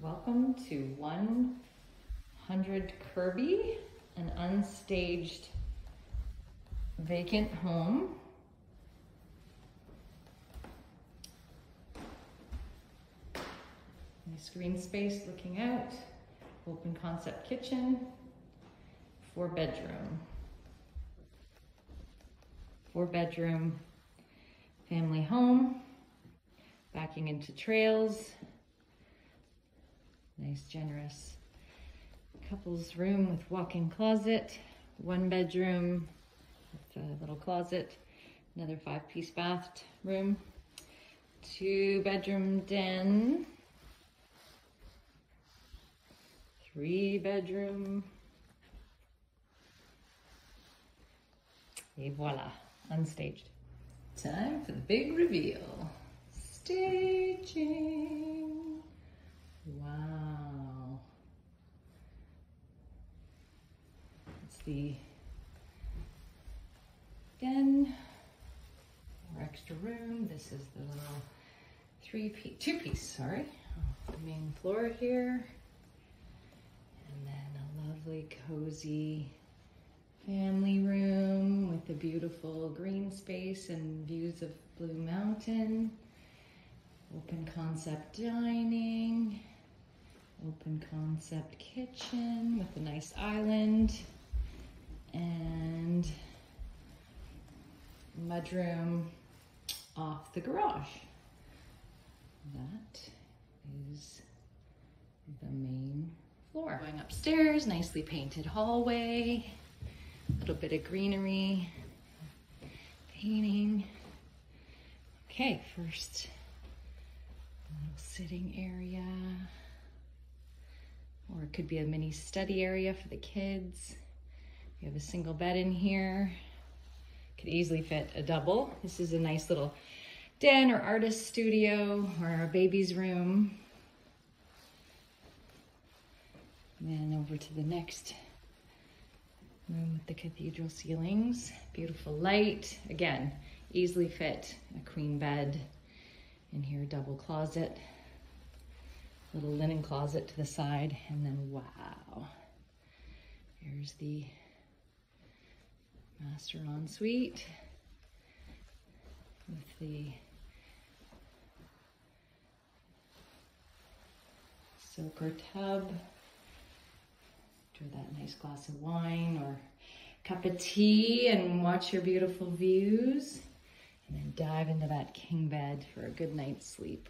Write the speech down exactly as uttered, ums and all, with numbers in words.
Welcome to one hundred Kirby, an unstaged vacant home. Nice green space looking out, open concept kitchen, four bedroom. Four bedroom family home, backing into trails. Nice, generous couple's room with walk-in closet, one bedroom with a little closet, another five-piece bathroom, two-bedroom den, three-bedroom, et voila, unstaged. Time for the big reveal. Staging. Wow. The den or extra room. This is the little three piece, two piece, sorry, off the main floor here. And then a lovely cozy family room with a beautiful green space and views of Blue Mountain, open concept dining, open concept kitchen with a nice island, and mudroom off the garage. That is the main floor. Going upstairs, nicely painted hallway, a little bit of greenery, painting. Okay, first little sitting area, or it could be a mini study area for the kids. We have a single bed in here. Could easily fit a double. This is a nice little den or artist studio or a baby's room. And then over to the next room with the cathedral ceilings. Beautiful light. Again, easily fit a queen bed in here, double closet, little linen closet to the side. And then wow, here's the master ensuite with the soaker tub. Enjoy that nice glass of wine or cup of tea and watch your beautiful views. And then dive into that king bed for a good night's sleep.